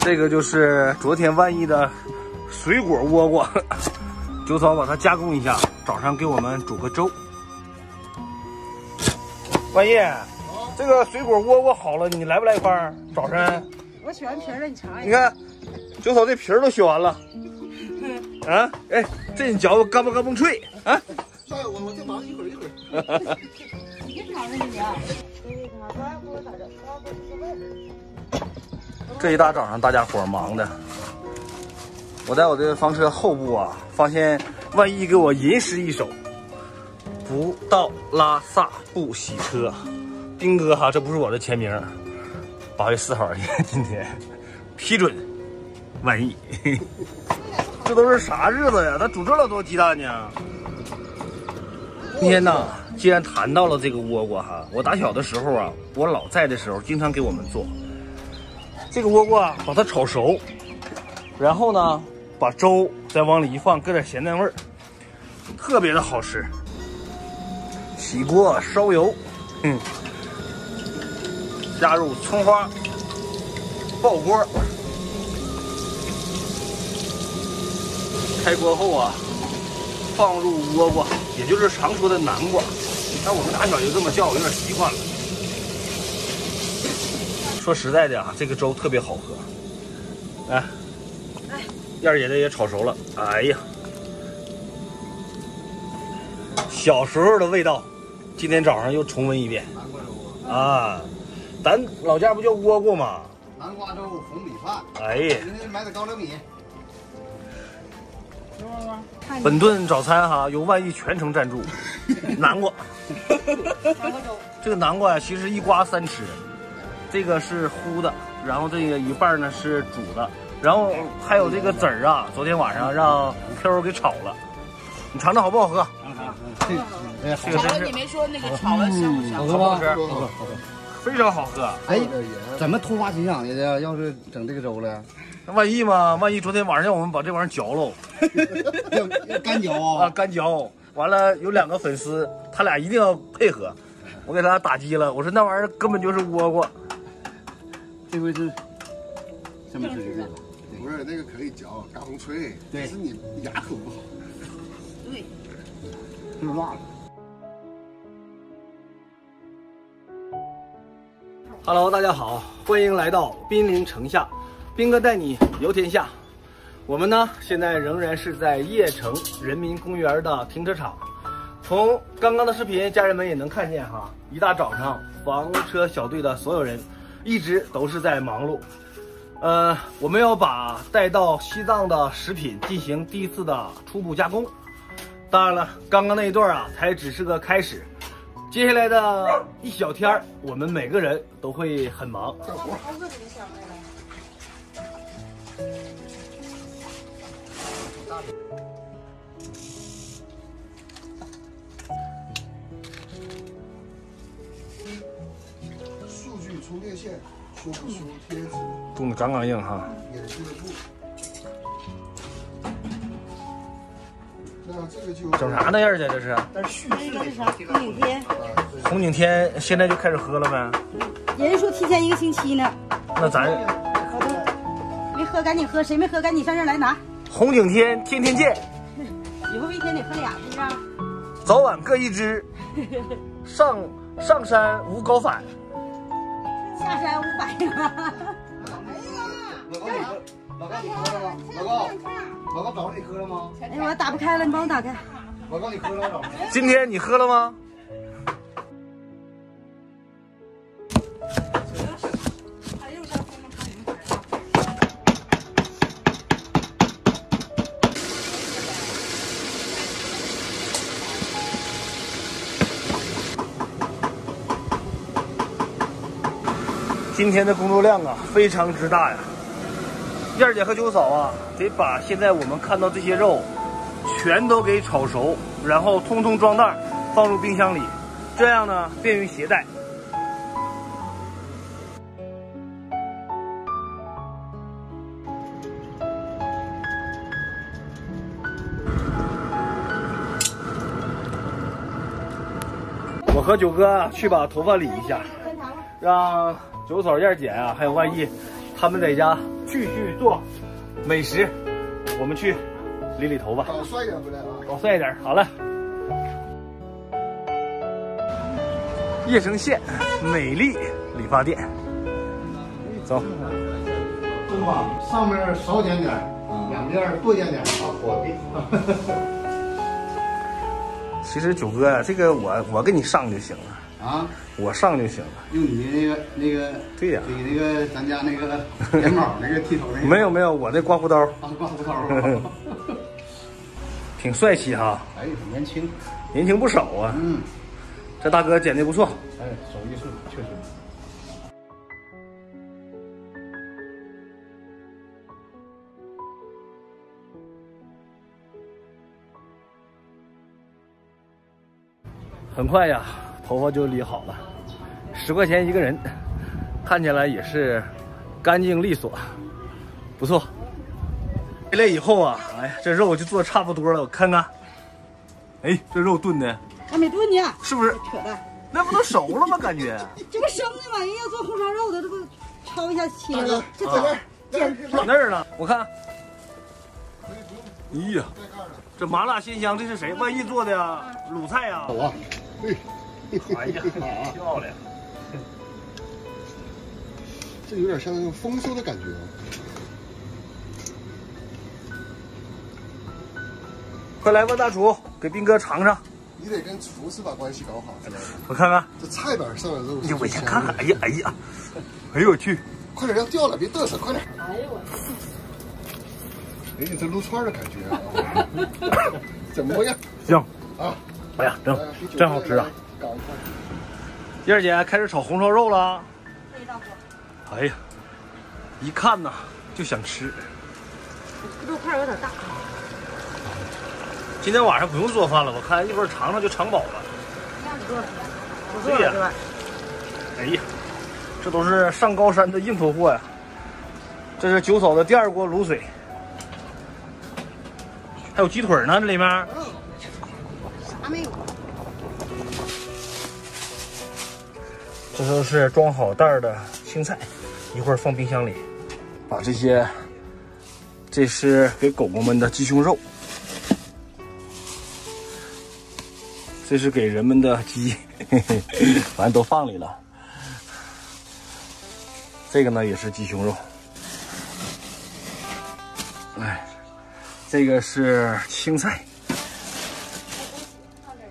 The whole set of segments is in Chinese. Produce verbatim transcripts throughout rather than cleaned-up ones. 这个就是昨天万亿的水果倭瓜，九嫂把它加工一下，早上给我们煮个粥。万亿，哦、这个水果倭瓜好了，你来不来一块儿？早上我取完皮了，你尝一下。你看，九嫂这皮儿都削完了。啊，哎，这你嚼嘎嘣嘎嘣脆啊！大爷，我我再忙一会儿一会儿。你尝尝你啊！这一大早上，大家伙忙的。我在我的房车后部啊，发现万一给我吟诗一首：“不到拉萨不洗车。”兵哥哈，这不是我的全名。八月四号今天批准万一。这都是啥日子呀？他煮这么多鸡蛋呢？今天呢，既然谈到了这个倭瓜哈，我打小的时候啊，我老在的时候，经常给我们做。这个倭瓜把它炒熟，然后呢，把粥再往里一放，搁点咸淡味儿，特别的好吃。起锅烧油，嗯，加入葱花，爆锅。开锅后啊，放入倭瓜，也就是常说的南瓜，但我们打小就这么叫，有点习惯了。说实在的啊，这个粥特别好喝。哎，燕儿姐这也炒熟了。哎呀，小时候的味道，今天早上又重温一遍。南瓜粥啊，咱老家不叫倭瓜吗？南瓜粥、红米饭。哎呀，今天买点高粱米。本顿早餐哈由万亿全程赞助，南瓜，这个南瓜呀、啊，其实一瓜三吃，这个是烀的，然后这个一半呢是煮的，然后还有这个籽儿啊，昨天晚上让 Q 给炒了，你尝尝好不好喝？尝尝，这个你没说那个炒的香不香？好喝吗？好吃，好喝，好喝，非常好喝。哎，怎么突发奇想的？要是整这个粥了？万一嘛，万一昨天晚上我们把这玩意儿嚼喽，干嚼啊，干嚼。完了有两个粉丝，他俩一定要配合。我给他打击了，我说那玩意儿根本就是倭瓜。这回是这么吃就对了，不是那个可以嚼，嘎嘣脆。对，是你牙口不好。对，就是辣了。Hello， 大家好，欢迎来到濒临城下。兵哥带你游天下，我们呢现在仍然是在邺城人民公园的停车场。从刚刚的视频，家人们也能看见哈，一大早上房车小队的所有人一直都是在忙碌。呃，我们要把带到西藏的食品进行第一次的初步加工。当然了，刚刚那一段啊，才只是个开始。接下来的一小天，我们每个人都会很忙。数据充电线修不修贴纸，冻得刚刚硬哈。眼镜布，那这个就整啥呢？样去这是？但是续续这是啥？红景天。红景天现在就开始喝了呗？人家说提前一个星期呢。那咱没喝赶紧喝，谁没喝赶紧上这儿来拿。红景天，天天见。以后一天得喝俩，是不是？早晚各一支。上上山无高反，下山无白马。哎呀，老高，老高，老高，早上你喝了吗？哎，我打不开了，你帮我打开。老高，你喝了吗？今天你喝了吗？今天的工作量啊，非常之大呀！燕儿姐和九嫂啊，得把现在我们看到这些肉，全都给炒熟，然后通通装袋，放入冰箱里，这样呢，便于携带。我和九哥去把头发理一下，让九嫂、燕姐啊，还有万一，他们在家继续做美食，我们去理理头吧。搞帅点回来啊！搞帅一点，好了。叶城县美丽理发店，走。中吧，上面少点点，两边多点点啊，火力。其实九哥，这个我我给你上就行了。 啊，我上就行了。用你那个那个，对呀，你那个咱家那个连帽那个剃头那个。没有没有，我那刮胡刀。啊，刮胡刀。挺帅气哈。哎，很年轻，年轻不少啊。嗯，这大哥剪的不错。哎，手艺是确实。很快呀。 头发就理好了，十块钱一个人，看起来也是干净利索，不错。回来以后啊，哎呀，这肉就做差不多了，我看看，哎，这肉炖的还没炖呢，是不是？扯淡，那不都熟了吗？感觉这不生的玩意要做红烧肉的，这不焯一下切了，这搁那儿，搁那儿了，我看。咦呀，这麻辣鲜香，这是谁？万一做的呀？鲁菜呀？我。 哎呀，漂亮！这有点像那种丰收的感觉。快来吧，大厨，给斌哥尝尝。你得跟厨师把关系搞好。我看看，这菜板上的肉。哎呀，我先看看。哎呀，哎呀，哎呦我去！快点，要掉了，别嘚瑟，快点。哎呦我！哎，这撸串的感觉啊！怎么样？行啊！哎呀，真真好吃啊！ 燕姐开始炒红烧肉了，味道好。哎呀，一看呐就想吃。肉块有点大。今天晚上不用做饭了，我看一会儿尝尝就尝饱了。不做了，不做了。哎呀，这都是上高山的硬头货呀。这是九嫂的第二锅卤水，还有鸡腿呢，这里面。嗯，啥没有？ 这都是装好袋的青菜，一会儿放冰箱里。把这些，这是给狗狗们的鸡胸肉，这是给人们的鸡，嘿嘿，反正都放里了。这个呢也是鸡胸肉，哎，这个是青菜，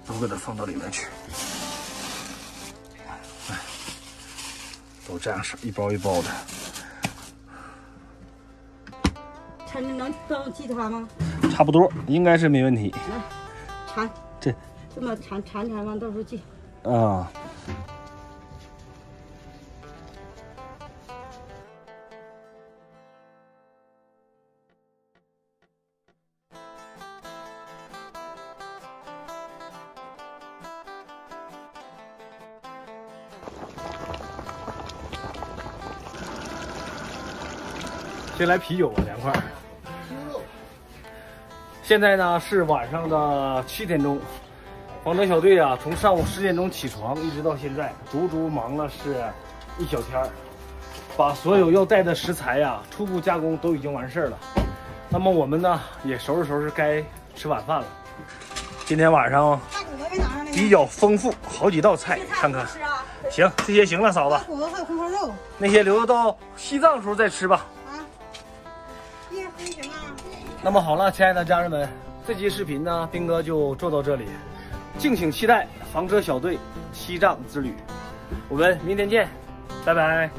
都给它放到里面去。 都这样是一包一包的，掺着能装鸡汤吗？差不多，应该是没问题。嗯，掺这这么掺掺掺完到时候记。啊。先来啤酒吧，两块。现在呢是晚上的七点钟，房车小队啊，从上午十点钟起床，一直到现在，足足忙了是一小天儿，把所有要带的食材呀、啊，初步加工都已经完事儿了。那么我们呢，也收拾收拾，该吃晚饭了。今天晚上比较丰富，好几道菜，看看。行，这些行了，嫂子。还有红烧肉。那些留到西藏时候再吃吧。 那么好了，亲爱的家人们，这期视频呢，斌哥就做到这里，敬请期待房车小队西藏之旅，我们明天见，拜拜。